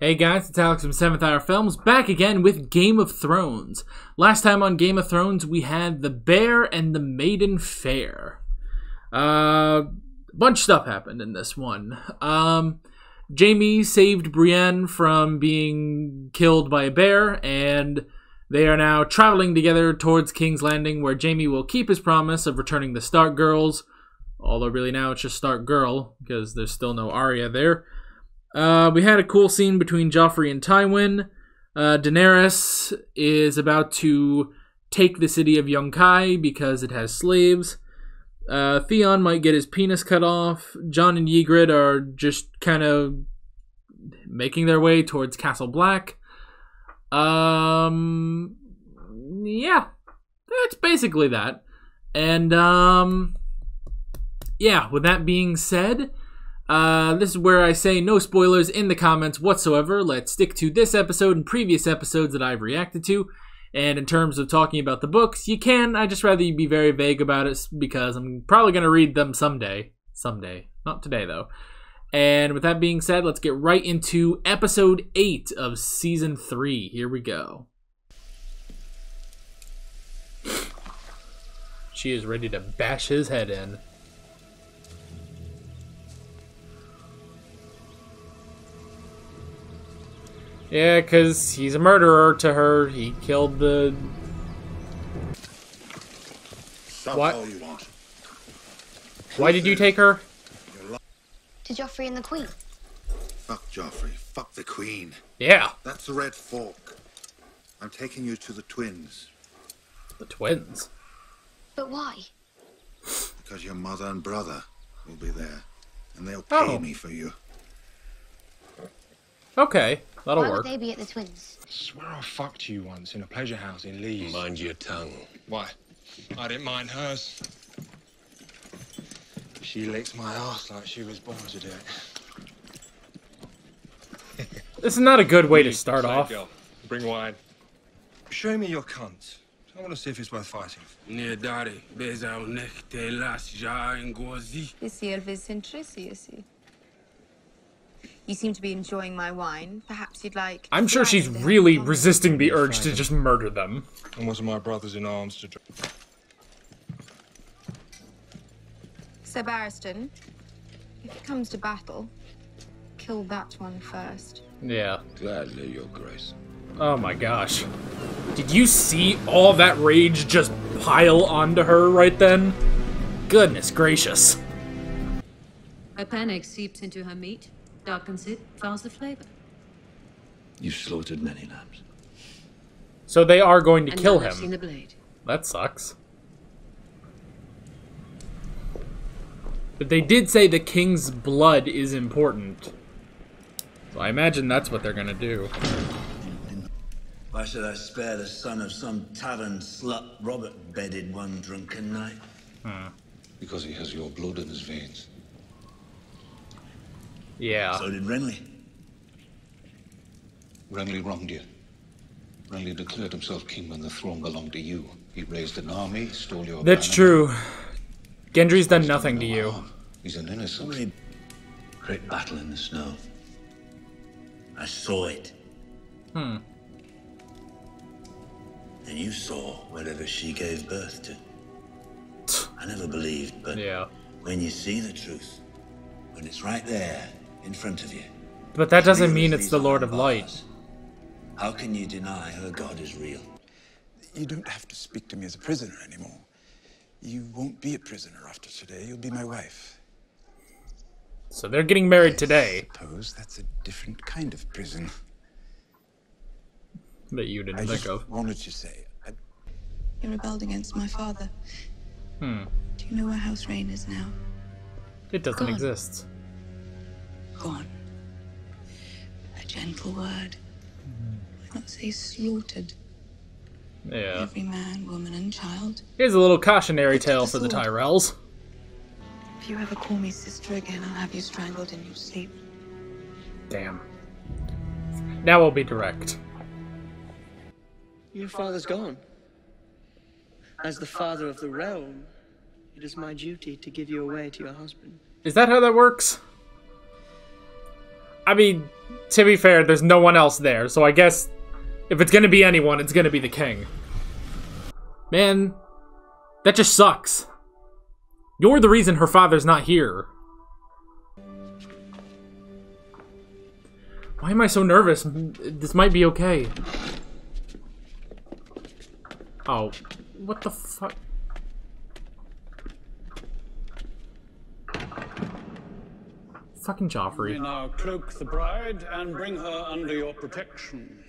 Hey guys, it's Alex from 7th Hour Films, back again with Game of Thrones. Last time on Game of Thrones, we had the Bear and the Maiden Fair. A bunch of stuff happened in this one. Jaime saved Brienne from being killed by a bear, and they are now traveling together towards King's Landing, where Jaime will keep his promise of returning the Stark girls. Although really now it's just Stark girl, because there's still no Arya there. We had a cool scene between Joffrey and Tywin. Daenerys is about to take the city of Yunkai because it has slaves. Theon might get his penis cut off. Jon and Ygritte are just kind of making their way towards Castle Black. Yeah, that's basically that. And, yeah, with that being said, this is where I say no spoilers in the comments whatsoever. Let's stick to this episode and previous episodes that I've reacted to. And in terms of talking about the books, you can. I just rather you be very vague about it because I'm probably going to read them someday. Someday. Not today, though. And with that being said, let's get right into episode 8 of season 3. Here we go. She is ready to bash his head in. Yeah, because he's a murderer to her. He killed the... What? Why did you take her? To Joffrey and the Queen. Fuck Joffrey. Fuck the Queen. Yeah. That's the Red Fork. I'm taking you to the twins. The twins? But why? Because your mother and brother will be there. And they'll pay me for you. Okay. That'll work. Why would they be at the twins? I swear I fucked you once in a pleasure house in Leeds. Mind your tongue. Why? I didn't mind hers. She licks my ass like she was born to do it. This is not a good way to start off. Girl. Bring wine. Show me your cunt. I want to see if it's worth fighting. You seem to be enjoying my wine. Perhaps you'd like... I'm sure she's really resisting the urge to just murder them. And wasn't my brothers in arms to drink. Sir Barristan, if it comes to battle, kill that one first. Yeah. Gladly, Your Grace. Oh my gosh. Did you see all that rage just pile onto her right then? Goodness gracious. A panic seeps into her meat. Darkens it, fouls the flavor. You slaughtered many lambs. So they are going to kill him. The blade. That sucks. But they did say the king's blood is important. So I imagine that's what they're gonna do. Why should I spare the son of some tavern slut Robert bedded one drunken night? Because he has your blood in his veins. Yeah. So did Renly. Renly wronged you. Renly declared himself king when the throne belonged to you. He raised an army, stole your... That's true. Gendry's done nothing to you. He's an innocent. Great battle in the snow. I saw it. And you saw whatever she gave birth to. I never believed, but yeah. When you see the truth, when it's right there. In front of you. But that doesn't mean it's the Lord of Light. How can you deny her God is real? You don't have to speak to me as a prisoner anymore. You won't be a prisoner after today. You'll be my wife. So they're getting married today. I suppose that's a different kind of prison. That you didn't think of. I wanted to say... You rebelled against my father. Do you know where House Reyne is now? It doesn't exist. Gone. A gentle word. Why not say slaughtered? Yeah. Every man, woman, and child. Here's a little cautionary tale for the Tyrells. If you ever call me sister again, I'll have you strangled in your sleep. Damn. Now we'll be direct. Your father's gone. As the father of the realm, it is my duty to give you away to your husband. Is that how that works? I mean, to be fair, there's no one else there, so I guess if it's gonna be anyone, it's gonna be the king. Man, that just sucks. You're the reason her father's not here. Why am I so nervous? This might be okay. Oh, what the fuck? Fucking Joffrey. You now cloak the bride and bring her under your protection.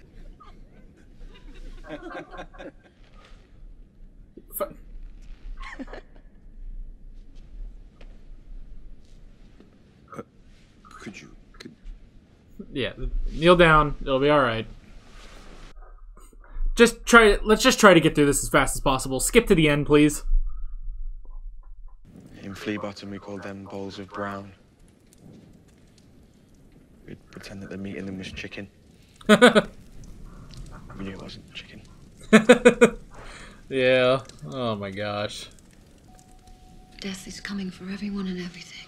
Could you? Yeah, kneel down. It'll be all right. Just try. Let's just try to get through this as fast as possible. Skip to the end, please. In Flea Bottom, we called them bowls of brown. We'd pretend that the meat in them was chicken. We knew it wasn't chicken. Yeah. Oh my gosh. Death is coming for everyone and everything.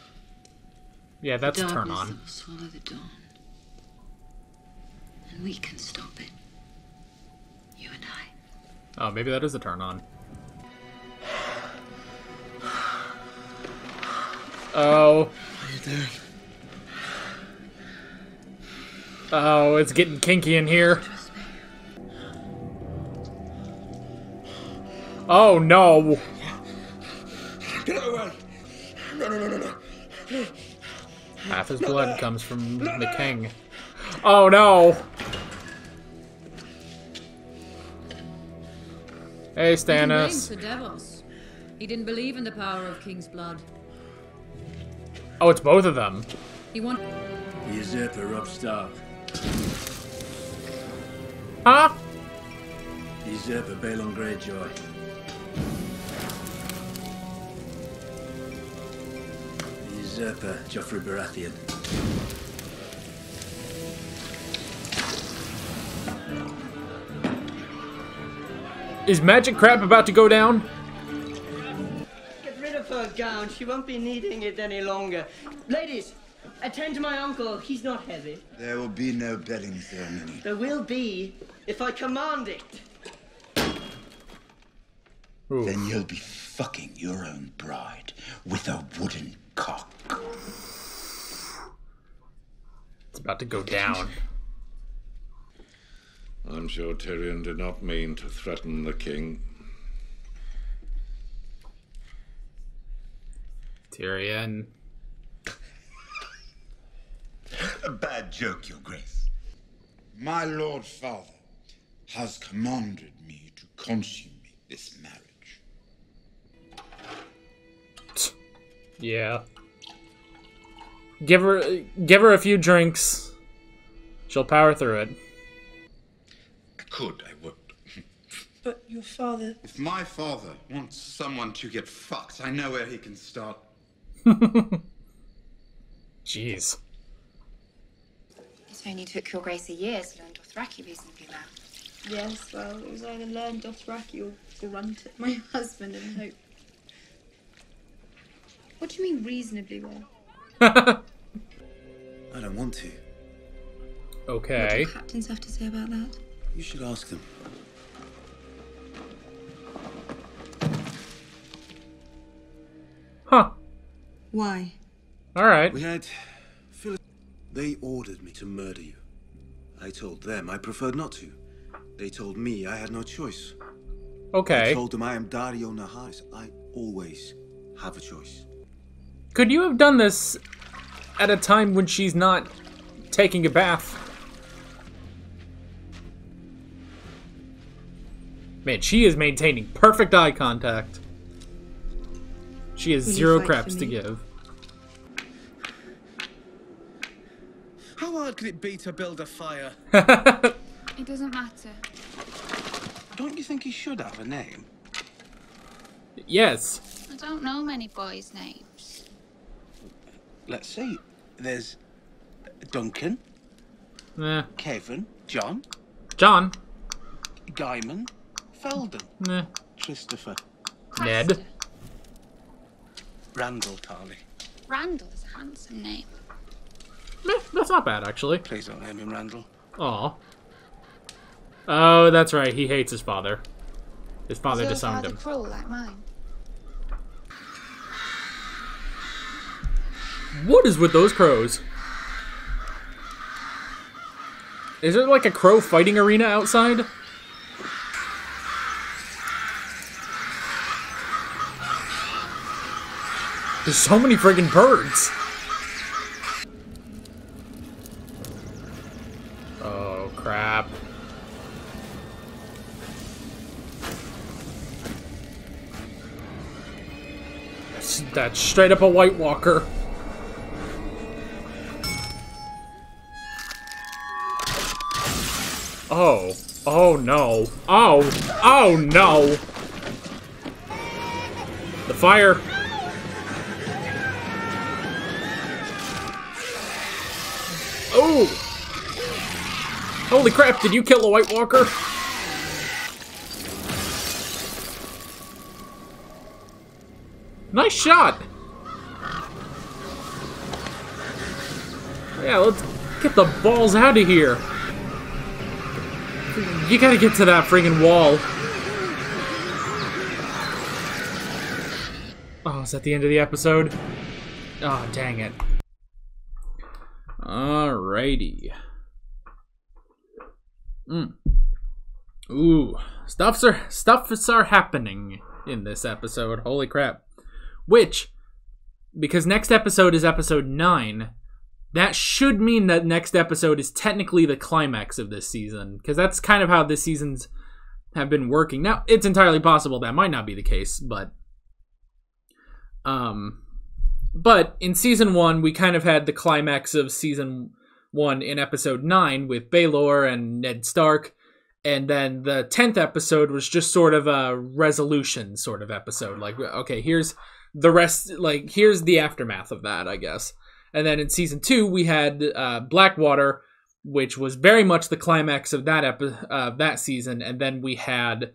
Yeah, that's a turn on. Will swallow the dawn. And we can stop it. You and I. Oh, maybe that is a turn on. Oh. What are you doing? Oh, it's getting kinky in here. Oh no. Get away. No. Half his blood comes from the king. Oh no! Hey, Stannis. He Davos. He didn't believe in the power of King's blood. Oh, it's both of them. He's it for rough Stark. Huh? He's it for Balon Greyjoy. He's it for Joffrey Baratheon. Is magic crap about to go down? Get rid of her gown. She won't be needing it any longer. Ladies, attend to my uncle. He's not heavy. There will be no bedding ceremony. There will be if I command it. Ooh. Then you'll be fucking your own bride with a wooden cock. It's about to go down. I'm sure Tyrion did not mean to threaten the king. Tyrion. A bad joke, Your Grace. My Lord Father has commanded me to consummate this marriage. Yeah. Give her a few drinks. She'll power through it. Could, I would. But your father... If my father wants someone to get fucked, I know where he can start. Jeez. It only took Your Grace a year to learn Dothraki reasonably well. Yes, well, it was either learn Dothraki or to run to my husband and hope. What do you mean reasonably well? I don't want to. Okay. What do the captains have to say about that? You should ask them. Huh. Why? Alright. We had... They ordered me to murder you. I told them I preferred not to. They told me I had no choice. Okay. I told them I am Daario Naharis. I always have a choice. Could you have done this at a time when she's not taking a bath? Man, she is maintaining perfect eye contact. She has zero craps to give. How hard could it be to build a fire? It doesn't matter. Don't you think he should have a name? Yes. I don't know many boys' names. Let's see. There's Duncan, Kevin, John, Guyman. Felden. Nah. Christopher. Ned. Randall Tarly. Randall is a handsome name. Meh, that's not bad, actually. Please don't name him Randall. Aw. Oh, that's right. He hates his father. His father disowned him. Cruel like mine. What is with those crows? Is there like a crow fighting arena outside? There's so many friggin' birds! Oh, crap. That's straight up a White Walker. Oh. Oh, no. Oh! Oh, no! The fire! Oh! Holy crap, did you kill a White Walker? Nice shot! Yeah, let's get the balls out of here. You gotta get to that friggin' wall. Oh, is that the end of the episode? Oh, dang it. Alrighty. Ooh, stuffs are happening in this episode. Holy crap! Which, because next episode is episode 9, that should mean that next episode is technically the climax of this season, because that's kind of how this seasons have been working. Now, it's entirely possible that might not be the case, but in Season 1, we kind of had the climax of Season 1 in Episode 9 with Baelor and Ned Stark. And then the 10th episode was just sort of a resolution sort of episode. Like, okay, here's the rest, like, here's the aftermath of that, I guess. And then in Season 2, we had Blackwater, which was very much the climax of that season. And then we had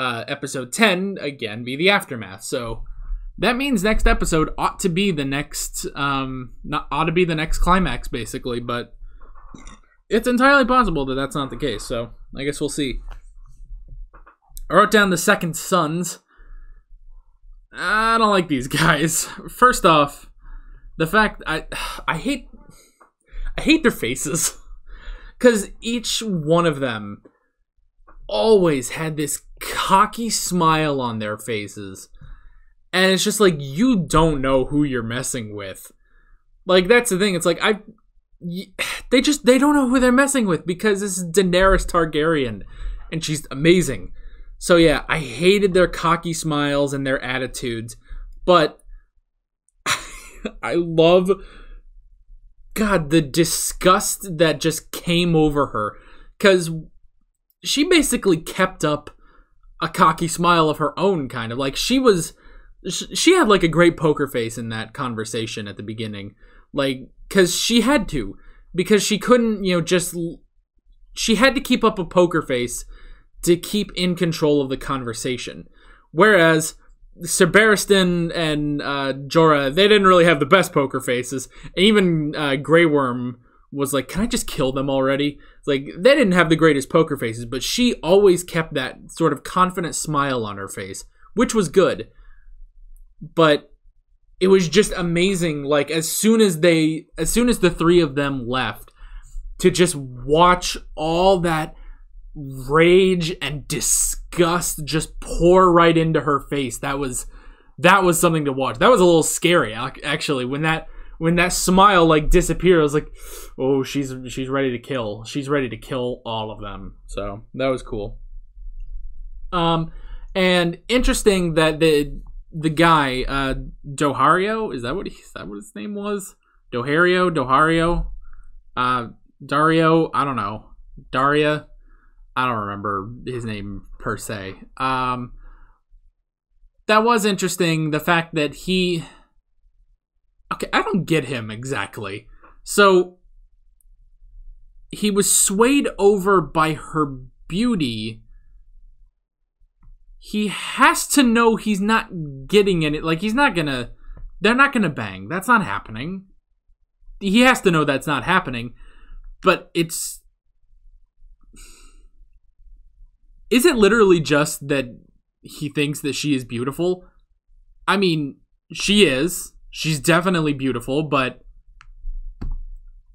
Episode 10, again, be the aftermath. So... that means next episode ought to be the next, climax, basically. But it's entirely possible that that's not the case. So I guess we'll see. I wrote down the Second Sons. I don't like these guys. First off, the fact I hate their faces, because each one of them always had this cocky smile on their faces. And it's just like, you don't know who you're messing with. Like, that's the thing. It's like, they don't know who they're messing with, because this is Daenerys Targaryen, and she's amazing. So yeah, I hated their cocky smiles and their attitudes, but I love, God, the disgust that just came over her. Because she basically kept up a cocky smile of her own, kind of. Like, she had, like, a great poker face in that conversation at the beginning. Like, because she had to. Because she couldn't, you know, just... she had to keep up a poker face to keep in control of the conversation. Whereas Sir Barristan and Jorah, they didn't really have the best poker faces. And even Grey Worm was like, can I just kill them already? Like, they didn't have the greatest poker faces, but she always kept that sort of confident smile on her face, which was good. But it was just amazing, like, as soon as the three of them left, to just watch all that rage and disgust just pour right into her face. That was something to watch. That was a little scary, actually, when that smile, like, disappeared. I was like, oh, she's ready to kill. She's ready to kill all of them. So that was cool. And interesting that the guy, Dohario, is that what his name was? Dohario, Dario, I don't know. Daria, I don't remember his name per se. That was interesting, the fact that he... okay, I don't get him exactly. So, he was swayed over by her beauty... he has to know he's not getting in it. Like, he's not gonna... they're not gonna bang. That's not happening. he has to know that's not happening. But it's... Is it literally just that he thinks that she is beautiful? I mean, she is. She's definitely beautiful, but...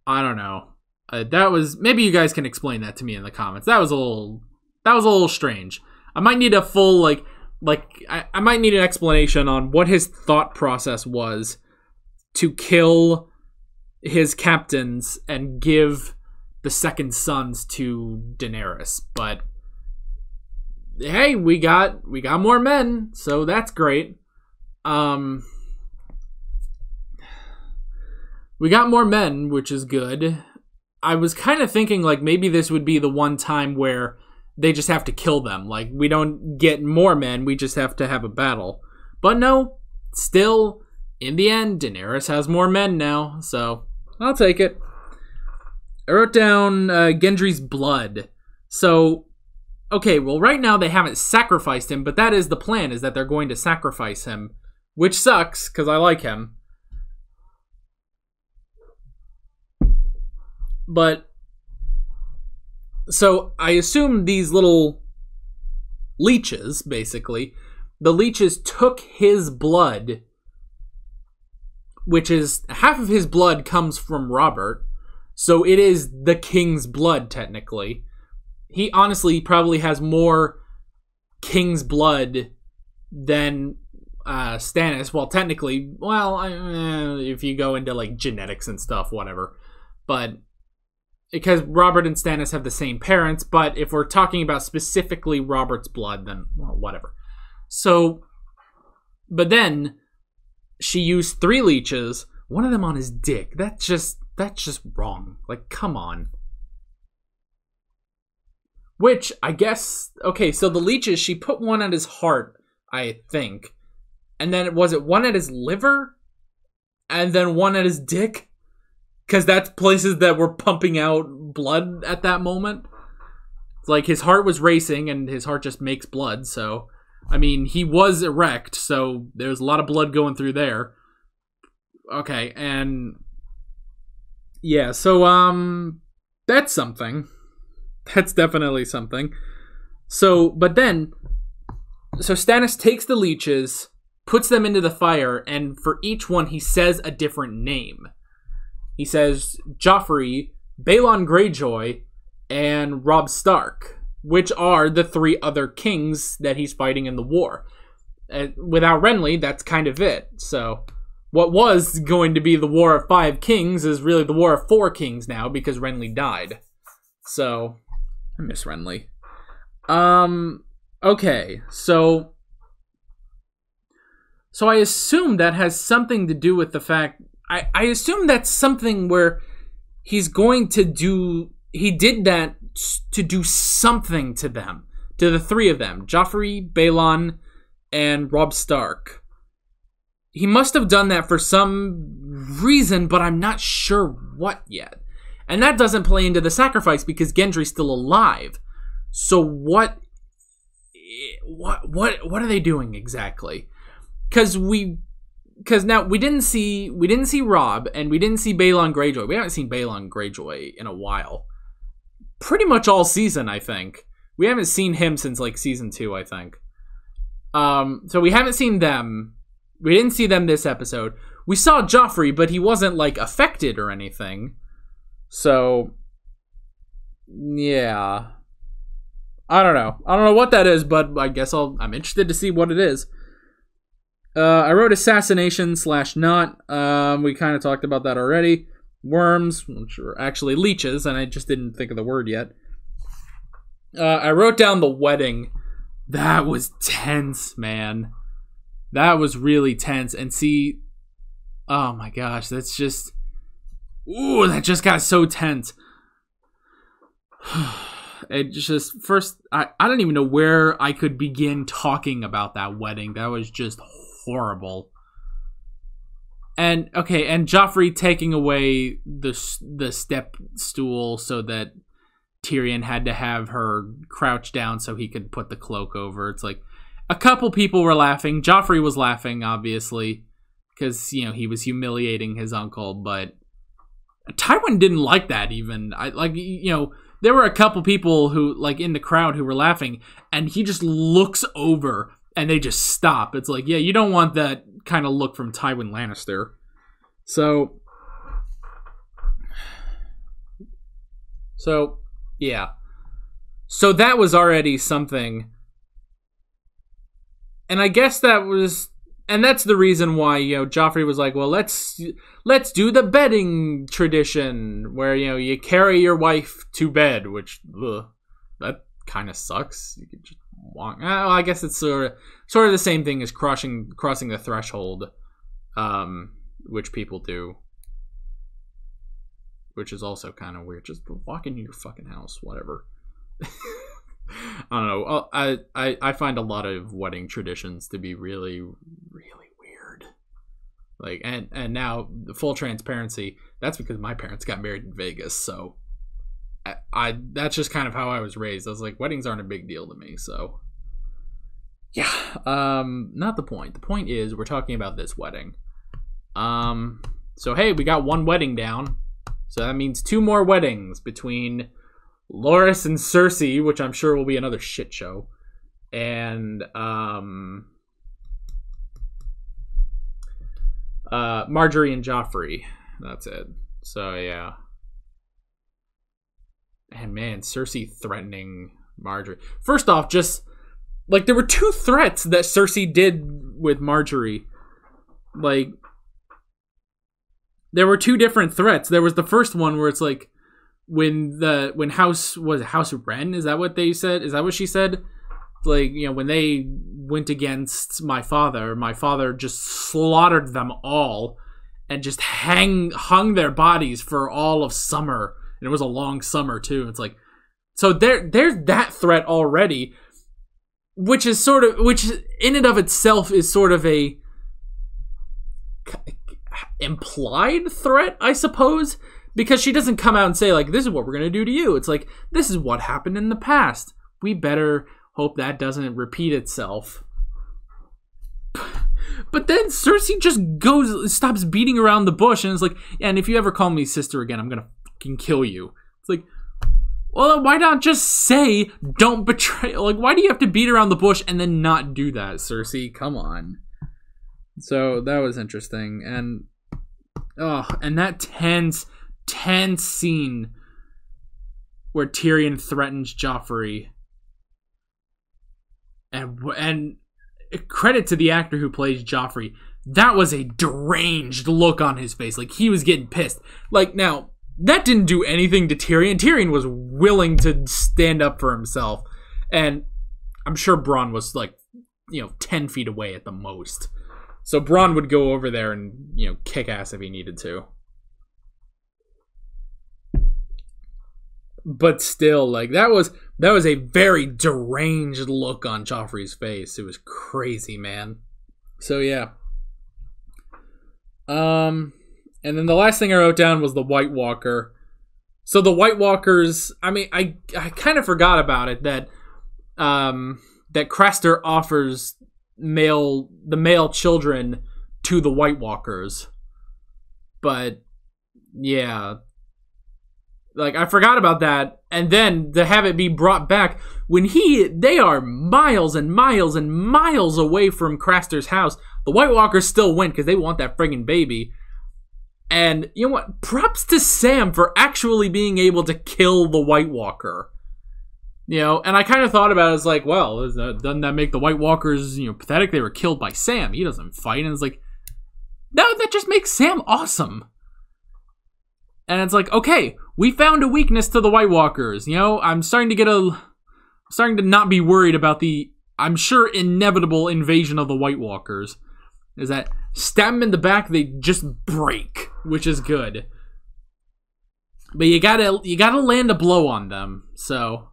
I don't know. That was... Maybe you guys can explain that to me in the comments. That was a little... That was a little strange. I might need a full, I might need an explanation on what his thought process was to kill his captains and give the Second Sons to Daenerys. But hey, we got more men, so that's great. We got more men, which is good. I was kind of thinking maybe this would be the one time where they just have to kill them. We don't get more men, we just have to have a battle. But no, still, in the end, Daenerys has more men now, so I'll take it. I wrote down Gendry's blood. So, okay, well, right now they haven't sacrificed him, but that is the plan, is that they're going to sacrifice him, which sucks, because I like him. But... So, I assume these little leeches, basically, the leeches took his blood, which is, half of his blood comes from Robert, so it is the king's blood, technically. He honestly probably has more king's blood than Stannis. Well, technically, well, if you go into, genetics and stuff, whatever. But... Because Robert and Stannis have the same parents, but if we're talking about specifically Robert's blood, then, well, whatever. So, but then, she used 3 leeches, one of them on his dick. That's just wrong. Come on. Which, I guess, okay, so the leeches, she put one at his heart, I think. And then, was it one at his liver? And then one at his dick? Because that's places that were pumping out blood at that moment. It's like his heart was racing and his heart just makes blood. So, I mean, he was erect. So there's a lot of blood going through there. Okay. And yeah, so that's something. That's definitely something. So, but then, so Stannis takes the leeches, puts them into the fire. And for each one, he says a different name. He says Joffrey, Balon Greyjoy, and Robb Stark, which are the 3 other kings that he's fighting in the war. And without Renly, that's kind of it. So what was going to be the War of 5 Kings is really the War of 4 Kings now because Renly died. So I miss Renly. Okay, so I assume that has something to do with the fact... I assume that's something where he's going to do... He did that to do something to them. To the 3 of them. Joffrey, Balon, and Robb Stark. He must have done that for some reason, but I'm not sure what yet. And that doesn't play into the sacrifice because Gendry's still alive. So what are they doing exactly? Because now we didn't see Robb and we didn't see Balon Greyjoy. We haven't seen Balon Greyjoy in a while, pretty much all season. I think we haven't seen him since season 2. I think. So we haven't seen them. We didn't see them this episode. We saw Joffrey, but he wasn't affected or anything. So yeah, I don't know what that is, but I guess I'm interested to see what it is. I wrote assassination / not. We kind of talked about that already. Worms, which are actually leeches, and I just didn't think of the word yet. I wrote down the wedding. That was tense, man. That was really tense. And see... Oh my gosh, that's just... Ooh, that just got so tense. It just, first, I don't even know where I could begin talking about that wedding. That was just horrible. And okay, and Joffrey taking away the step stool so that Tyrion had to have her crouch down so he could put the cloak over. It's a couple people were laughing. Joffrey was laughing, obviously, because he was humiliating his uncle. But Tywin didn't like that even. There were a couple people who, like, in the crowd who were laughing, and he just looks over and they just stop. It's like, yeah, you don't want that kind of look from Tywin Lannister. So, yeah. So that was already something. And I guess that was... And that's the reason why, Joffrey was like, well, let's do the bedding tradition where, you carry your wife to bed, which, that kind of sucks. You could just walk. Well, I guess it's sort of the same thing as crossing the threshold, which people do, which is also kind of weird. Just walk into your fucking house, whatever. I don't know. I find a lot of wedding traditions to be really, really weird. Like, and now, full transparency, that's because my parents got married in Vegas, so I that's just kind of how I was raised. I was like, weddings aren't a big deal to me, so yeah. Not the point. The point is we're talking about this wedding. So hey, we got one wedding down, so that means two more weddings between Loras and Cersei, which I'm sure will be another shit show, and Margaery and Joffrey. That's it. So yeah. And man, Cersei threatening Margaery. First off, just like there were two threats that Cersei did with Margaery. Like there were two different threats. There was the first one where it's like, when House Reyne, is that what they said? Is that what she said? Like, when they went against my father just slaughtered them all and just hung their bodies for all of summer. And it was a long summer too. It's like, so there's that threat already, which in and of itself is sort of a implied threat, I suppose. Because she doesn't come out and say, like, this is what we're going to do to you. It's like, this is what happened in the past. We better hope that doesn't repeat itself. But then Cersei just stops beating around the bush. And it's like, and if you ever call me sister again, I'm going to fucking kill you. It's like, well, why not just say, don't betray. Like, why do you have to beat around the bush and then not do that, Cersei? Come on. So that was interesting. And that tense scene where Tyrion threatens Joffrey, and credit to the actor who plays Joffrey, that was a deranged look on his face. Like, he was getting pissed. Like, now that didn't do anything to Tyrion. Tyrion was willing to stand up for himself, and I'm sure Bronn was like 10 feet away at the most, so Bronn would go over there and kick ass if he needed to. But still, like, that was a very deranged look on Joffrey's face. It was crazy, man. So yeah. And then the last thing I wrote down was the White Walker. So the White Walkers, I mean, I kind of forgot about it, that that Craster offers the male children to the White Walkers. But yeah. Like, I forgot about that, and then to have it be brought back when they are miles and miles and miles away from Craster's house. The White Walkers still win because they want that friggin' baby. And you know what? Props to Sam for actually being able to kill the White Walker. And I kind of thought about it as like, well, doesn't that make the White Walkers, pathetic? They were killed by Sam. He doesn't fight, and it's like, no, that just makes Sam awesome. And it's like, okay, we found a weakness to the White Walkers. I'm starting to not be worried about the, I'm sure, inevitable invasion of the White Walkers. Is that stab them in the back, they just break, which is good. But you gotta land a blow on them. So,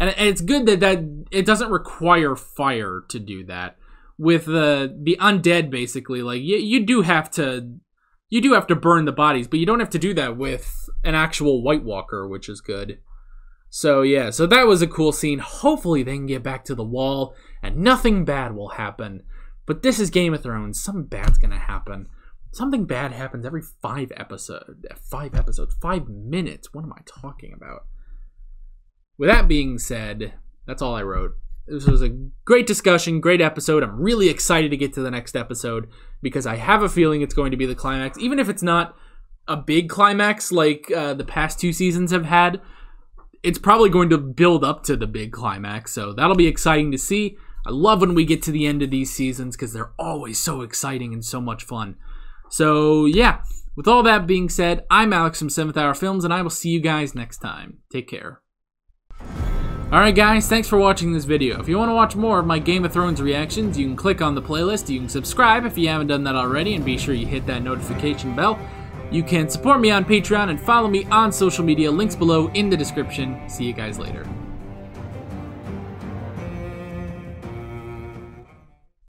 and it's good that it doesn't require fire to do that. With the undead, basically, like you do have to burn the bodies, but you don't have to do that with an actual White Walker, which is good. So yeah, so that was a cool scene. Hopefully they can get back to the wall and nothing bad will happen. But this is Game of Thrones. Something bad's gonna happen. Something bad happens every 5 minutes. What am I talking about? With that being said, that's all I wrote. This was a great discussion, great episode. I'm really excited to get to the next episode because I have a feeling it's going to be the climax. Even if it's not a big climax like the past two seasons have had, it's probably going to build up to the big climax. So that'll be exciting to see. I love when we get to the end of these seasons because they're always so exciting and so much fun. So yeah, with all that being said, I'm Alex from 7th Hour Films, and I will see you guys next time. Take care. Alright guys, thanks for watching this video. If you want to watch more of my Game of Thrones reactions, you can click on the playlist, you can subscribe if you haven't done that already, and be sure you hit that notification bell. You can support me on Patreon and follow me on social media, links below in the description. See you guys later.